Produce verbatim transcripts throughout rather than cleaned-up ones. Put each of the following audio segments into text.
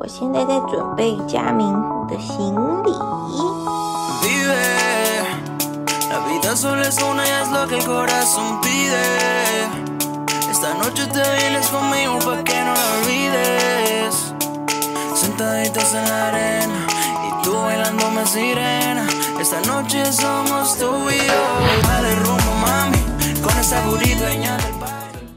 我现在在准备嘉明湖的行李。我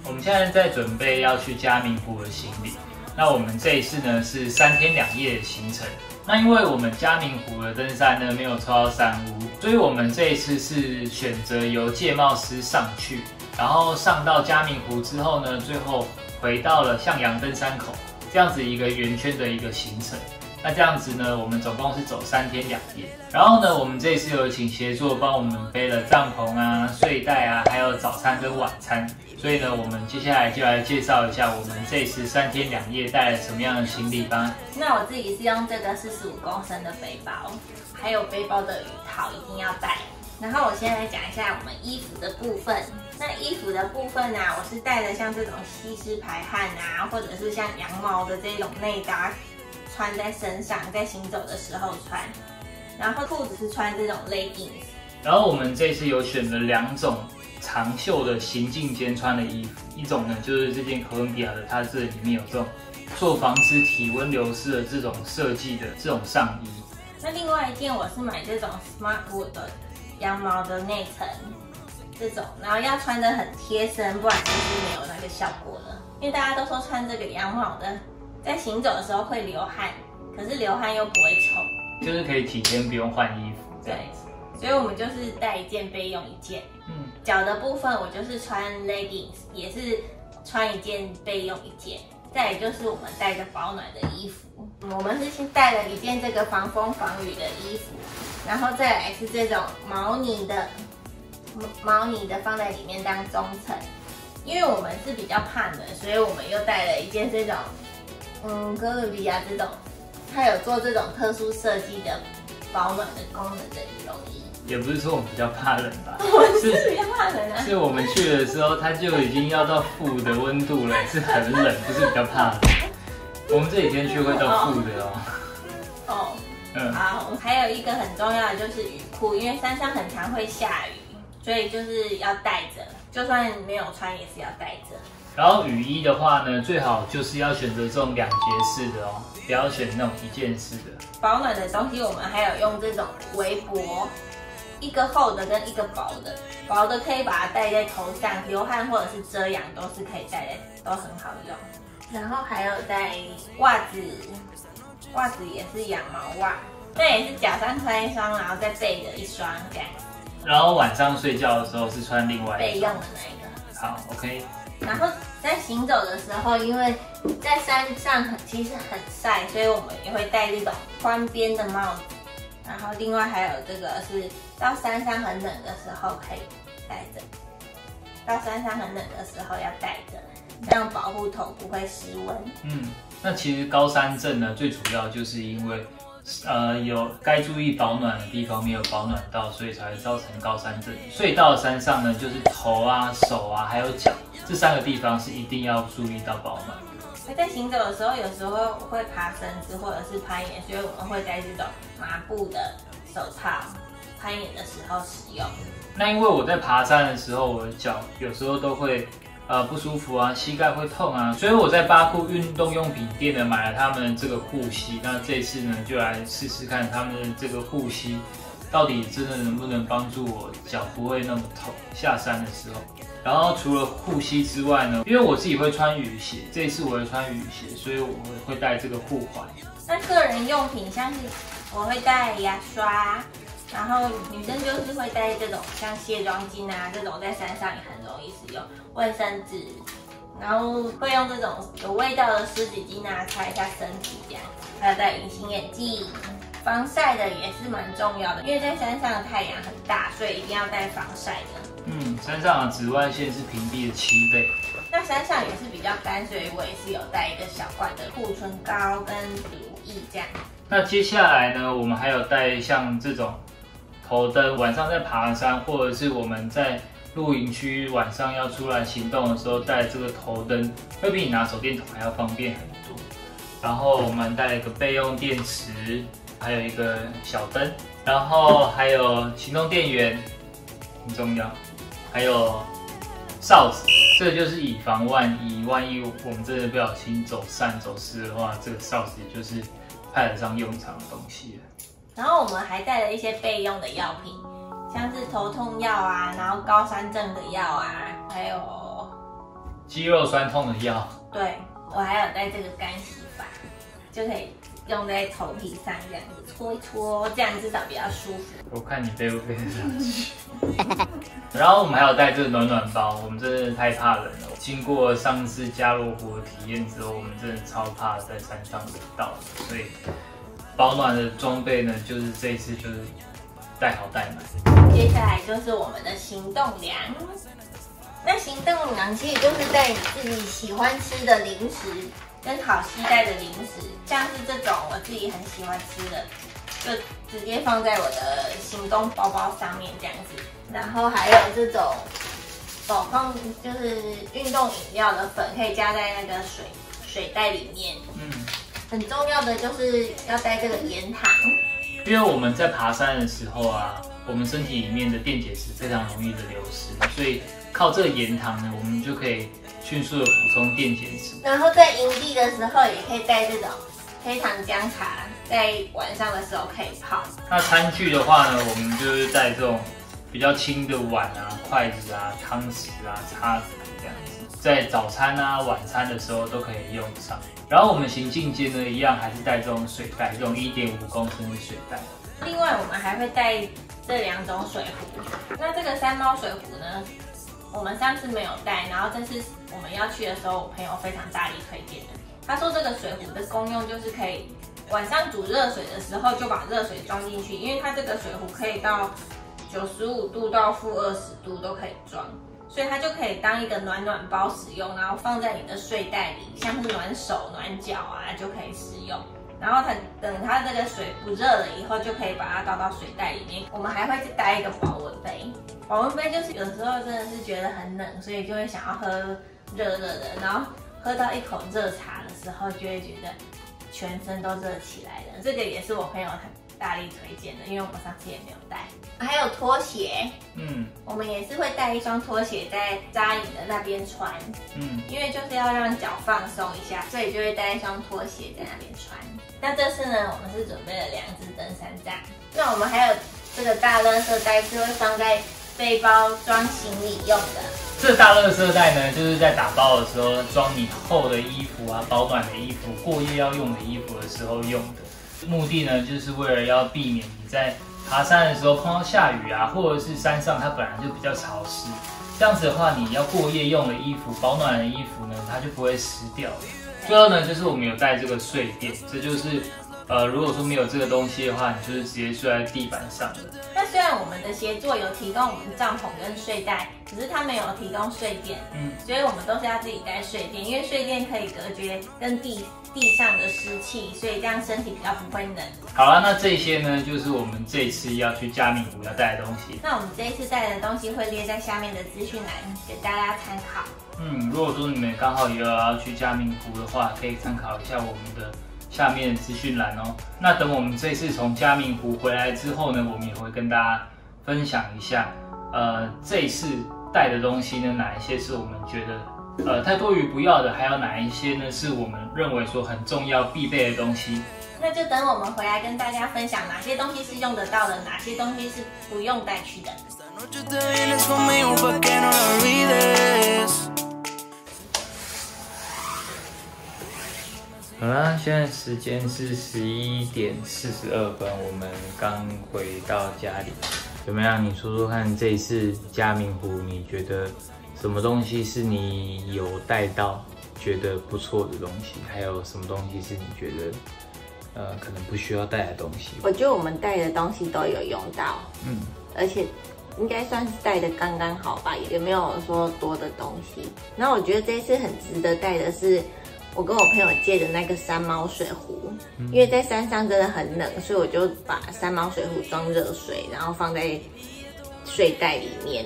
们现在在准备要去嘉明湖的行李。 那我们这一次呢是三天两夜的行程。那因为我们嘉明湖的登山呢没有抽到山屋，所以我们这一次是选择由戒茂斯上去，然后上到嘉明湖之后呢，最后回到了向阳登山口，这样子一个圆圈的一个行程。那这样子呢，我们总共是走三天两夜。然后呢，我们这一次有请协作帮我们背了帐篷啊、睡袋啊，还有早餐跟晚餐。 所以呢，我们接下来就来介绍一下我们这次三天两夜带来什么样的行李吧。那我自己是用这个四十五公升的背包，还有背包的鱼套一定要带。然后我先来讲一下我们衣服的部分。那衣服的部分啊，我是带着像这种吸湿排汗啊，或者是像羊毛的这种内搭，穿在身上，在行走的时候穿。然后裤子是穿这种 leggings。然后我们这次有选择两种 长袖的行进间穿的衣服，一种呢就是这件哥伦比亚的，它这里面有这种做防止体温流失的这种设计的这种上衣。那另外一件我是买这种 smartwood 的羊毛的内层，这种，然后要穿得很贴身，不然就是没有那个效果了。因为大家都说穿这个羊毛的，在行走的时候会流汗，可是流汗又不会臭，就是可以几天不用换衣服这样子。 所以我们就是带一件备用一件，嗯，脚的部分我就是穿 leggings， 也是穿一件备用一件。再也就是我们带着保暖的衣服，我们是先带了一件这个防风防雨的衣服，然后再来是这种毛呢的，毛呢的放在里面当中层，因为我们是比较怕冷，所以我们又带了一件这种，嗯，哥伦比亚这种，它有做这种特殊设计的保暖的功能的羽绒衣。 也不是说我们比较怕冷吧，是比较怕冷啊。是我们去的时候，它就已经要到负的温度了，是很冷，不是比较怕冷。我们这几天去会到负的哦。哦，嗯，好。还有一个很重要的就是雨裤，因为山上很常会下雨，所以就是要带着，就算没有穿也是要带着。然后雨衣的话呢，最好就是要选择这种两节式的哦，不要选那种一件式的。保暖的东西，我们还有用这种围脖。 一个厚的跟一个薄的，薄的可以把它戴在头上，流汗或者是遮阳都是可以戴在，都很好用。然后还有带袜子，袜子也是羊毛袜，那也是脚上穿一双，然后再背着一双这样。然后晚上睡觉的时候是穿另外一双备用的那一个。好 ，OK。然后在行走的时候，因为在山上很其实很晒，所以我们也会戴这种宽边的帽子。 然后另外还有这个是到山上很冷的时候可以带着，到山上很冷的时候要带着，这样保护头不会失温。嗯，那其实高山症呢，最主要就是因为呃有该注意保暖的地方没有保暖到，所以才会造成高山症。所以到了山上呢，就是头啊、手啊还有脚这三个地方是一定要注意到保暖。在行走的时候，有时候会爬绳子或者是攀岩，所以我们会戴这种麻布的手套，攀岩的时候使用。那因为我在爬山的时候，我的脚有时候都会呃不舒服啊，膝盖会痛啊，所以我在巴库运动用品店呢买了他们这个护膝。那这次呢，就来试试看他们的这个护膝到底真的能不能帮助我脚不会那么痛下山的时候。 然后除了护膝之外呢，因为我自己会穿雨鞋，这一次我会穿雨鞋，所以我会带这个护踝。那个人用品像是我会带牙刷，然后女生就是会带这种像卸妆巾啊，这种在山上也很容易使用，卫生纸，然后会用这种有味道的湿纸巾啊擦一下身体这样，还有戴隐形眼镜。 防晒的也是蛮重要的，因为在山上的太阳很大，所以一定要带防晒的。嗯，山上的紫外线是平地的七倍。那山上也是比较干，所以我也是有带一个小罐的护唇膏跟乳液这样。那接下来呢，我们还有带像这种头灯，晚上在爬山或者是我们在露营区晚上要出来行动的时候带这个头灯，会比你拿手电筒还要方便很多。然后我们带了一个备用电池，还有一个小灯，然后还有行动电源，很重要，还有哨子。这个就是以防万一，万一我们真的不小心走散、走失的话，这个哨子也就是派得上用场的东西了。然后我们还带了一些备用的药品，像是头痛药啊，然后高山症的药啊，还有肌肉酸痛的药。对，我还有带这个干洗法，就可以用在头皮上，这样子搓一搓，这样至少比较舒服。我看你背不背得上去。然后我们还有带这个暖暖包，我们真的太怕冷了。经过上次加罗湖的体验之后，我们真的超怕在山上冷到了，所以保暖的装备呢，就是这一次就是带好带满。接下来就是我们的行动粮。那行动粮其实就是带你自己喜欢吃的零食跟好携带的零食，像是这种我自己很喜欢吃的，就直接放在我的行动包包上面这样子。然后还有这种手放就是运动饮料的粉，可以加在那个水水袋里面。嗯，很重要的就是要带这个盐糖，因为我们在爬山的时候啊，我们身体里面的电解质非常容易的流失，所以靠这个盐糖呢，我们就可以迅速的补充电解质。然后在营地的时候，也可以带这种黑糖姜茶，在晚上的时候可以泡。那餐具的话呢，我们就是带这种比较轻的碗啊、筷子啊、汤匙啊、叉子这样子，在早餐啊、晚餐的时候都可以用上。然后我们行进间呢，一样还是带这种水袋，这种 一点五公升的水袋。另外，我们还会带这两种水壶。那这个山猫水壶呢，我们上次没有带，然后这次我们要去的时候，我朋友非常大力推荐的。他说这个水壶的功用就是可以晚上煮热水的时候就把热水装进去，因为它这个水壶可以到九十五度到负二十度都可以装，所以它就可以当一个暖暖包使用，然后放在你的睡袋里，像是暖手、暖脚啊就可以使用。然后它等它这个水不热了以后，就可以把它倒到水袋里面。我们还会去带一个保温杯，保温杯就是有时候真的是觉得很冷，所以就会想要喝热热的，然后喝到一口热茶的时候，就会觉得全身都热起来了。这个也是我朋友很大力推荐的，因为我们上次也没有带。还有拖鞋，嗯，我们也是会带一双拖鞋在扎营的那边穿，嗯，因为就是要让脚放松一下，所以就会带一双拖鞋在那边穿。那这次呢，我们是准备了两只登山杖。那我们还有这个大垃圾袋是会放在背包装行李用的。这个大垃圾袋呢，就是在打包的时候装你厚的衣服啊、保暖的衣服、过夜要用的衣服的时候用的。目的呢，就是为了要避免你在爬山的时候碰到下雨啊，或者是山上它本来就比较潮湿，这样子的话，你要过夜用的衣服、保暖的衣服呢，它就不会湿掉了。最后呢，就是我们有带这个睡垫，这就是，呃，如果说没有这个东西的话，你就是直接睡在地板上的。那虽然我们的协作有提供我们帐篷跟睡袋，可是它没有提供睡垫，嗯，所以我们都是要自己带睡垫，因为睡垫可以隔绝跟地地上的湿气，所以这样身体比较不会冷。好了，那这些呢，就是我们这一次要去嘉明湖要带的东西。那我们这一次带的东西会列在下面的资讯栏给大家参考。嗯，如果说你们刚好也有要去嘉明湖的话，可以参考一下我们的下面资讯栏哦。那等我们这次从嘉明湖回来之后呢，我们也会跟大家分享一下，呃，这一次带的东西呢，哪一些是我们觉得呃太多余不要的，还有哪一些呢是我们认为说很重要必备的东西。那就等我们回来跟大家分享哪些东西是用得到的，哪些东西是不用带去的。好啦，现在时间是十一点四十二分，我们刚回到家里。怎么样？你说说看，这一次嘉明湖，你觉得什么东西是你有带到觉得不错的东西？还有什么东西是你觉得呃可能不需要带的东西？我觉得我们带的东西都有用到，嗯，而且应该算是带的刚刚好吧，也没有说多的东西。然后我觉得这一次很值得带的是，我跟我朋友借的那个山猫水壶，因为在山上真的很冷，所以我就把山猫水壶装热水，然后放在睡袋里面，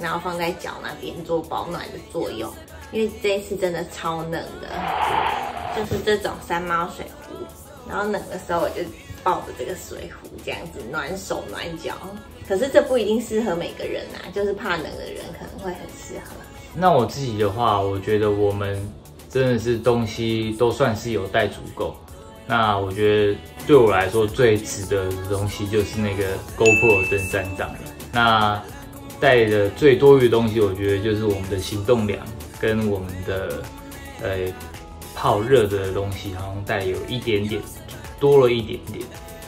然后放在脚那边做保暖的作用。因为这一次真的超冷的，就是这种山猫水壶，然后冷的时候我就抱着这个水壶这样子暖手暖脚。可是这不一定适合每个人啊，就是怕冷的人可能会很适合。那我自己的话，我觉得我们真的是东西都算是有带足够。那我觉得对我来说最值得的东西就是那个 GoPro 登山杖了。那带的最多余的东西，我觉得就是我们的行动粮跟我们的呃泡热的东西，好像带有一点点多了一点点。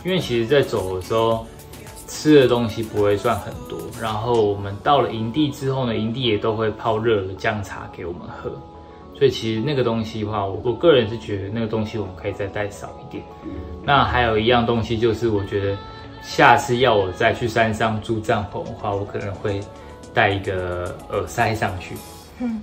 因为其实在走的时候吃的东西不会算很多，然后我们到了营地之后呢，营地也都会泡热的姜茶给我们喝。所以其实那个东西的话，我我个人是觉得那个东西我们可以再带少一点。那还有一样东西就是，我觉得下次要我再去山上住帐篷的话，我可能会带一个耳塞上去。嗯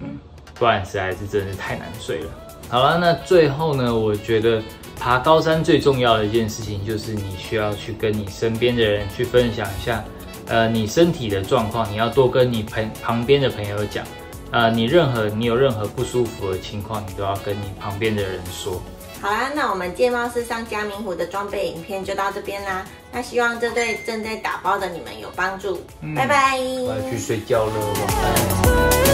嗯，不然实在是真的是太难睡了。好了，那最后呢，我觉得爬高山最重要的一件事情就是你需要去跟你身边的人去分享一下，呃，你身体的状况，你要多跟你朋旁边的朋友讲。呃，你任何你有任何不舒服的情况，你都要跟你旁边的人说。好啦，那我们介貌室上嘉明湖的装备影片就到这边啦。那希望这对正在打包的你们有帮助。嗯、拜拜。我要去睡觉了，晚安。